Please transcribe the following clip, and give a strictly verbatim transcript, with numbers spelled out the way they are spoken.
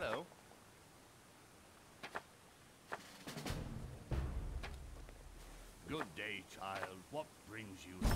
Hello. Good day, child. What brings you?